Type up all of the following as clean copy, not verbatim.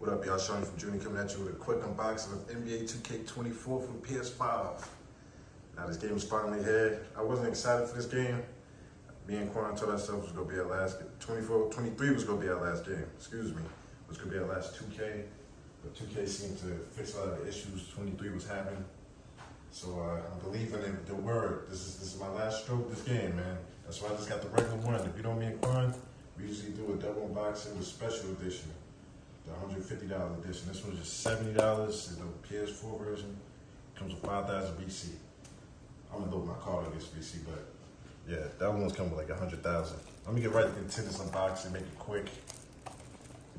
What up, y'all? Sean from Junie coming at you with a quick unboxing of NBA 2K24 from PS5. Now this game is finally here. I wasn't excited for this game. Me and Quan told ourselves it was going to be our last game. 23 was going to be our last game. Excuse me. It was going to be our last 2K. But 2K seemed to fix a lot of the issues 23 was having. So I'm believing in the word. This is my last stroke this game, man. That's why I just got the regular one. If you don't mean Quan, we usually do a double unboxing with special edition. The $150 edition. This one's just $70. It's the PS4 version. Comes with 5,000 BC. I'm gonna load my card against BC, but yeah, that one's coming with like 100,000. Let me get right into this unboxing, make it quick.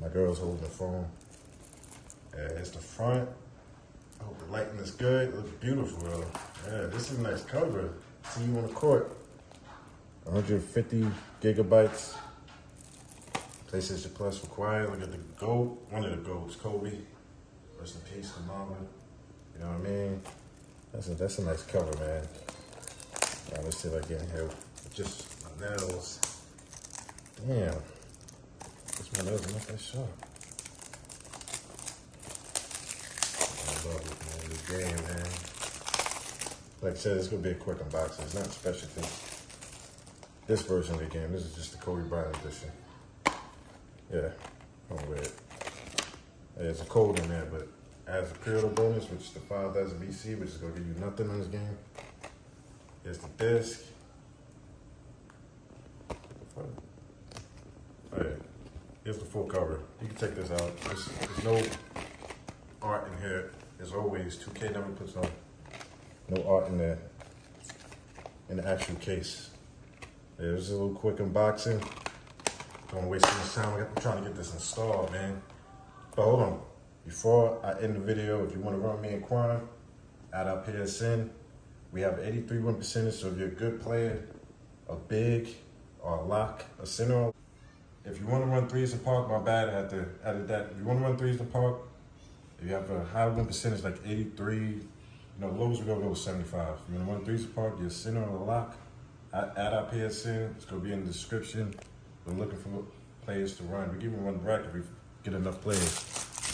My girl's holding the phone. Yeah, it's the front. I hope the lighting is good. It looks beautiful, bro. Yeah, this is a nice cover. See you on the court. 150 gigabytes. PlayStation Plus required. Look at the GOAT, one of the GOATs, Kobe. Rest in peace, the mama. You know what I mean? That's a nice cover, man. All right, let's see if I get in here. Just my nails. Damn. Just my nails are not that sharp. I love it, man. This game, man. Like I said, it's going to be a quick unboxing. It's not special to this version of the game. This is just the Kobe Bryant edition. Yeah, I'm weird. There's a code in there, but as a pre-order bonus, which is the 5,000 BC, which is going to give you nothing in this game. Here's the disc. Alright, here's the full cover. You can take this out. There's no art in here. As always, 2K never puts no art in there, in the actual case. Yeah, this is a little quick unboxing. Don't waste too much time. I'm trying to get this installed, man. But hold on. Before I end the video, if you want to run me and Quan at our PSN, we have an 83 win percentage. So if you're a good player, a big, or a lock, a center. If you want to run threes in park, my bad, I had to edit that. If you want to run threes in park, if you have a high win percentage like 83, you know, lowest we're going to go with 75. If you want to run threes in park, you're a center or a lock, at our PSN. It's going to be in the description. We're looking for players to run. We give them one rack if we get enough players.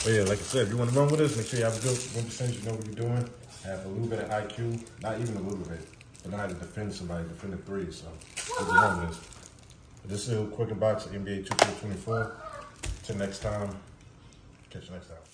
But yeah, like I said, if you want to run with us, make sure you have a good 1%, you know what you're doing. Have a little bit of IQ, not even a little bit, but know how to defend somebody, defend a three, so you can run with us. This is a quick unboxing of NBA 2K24. Till next time, catch you next time.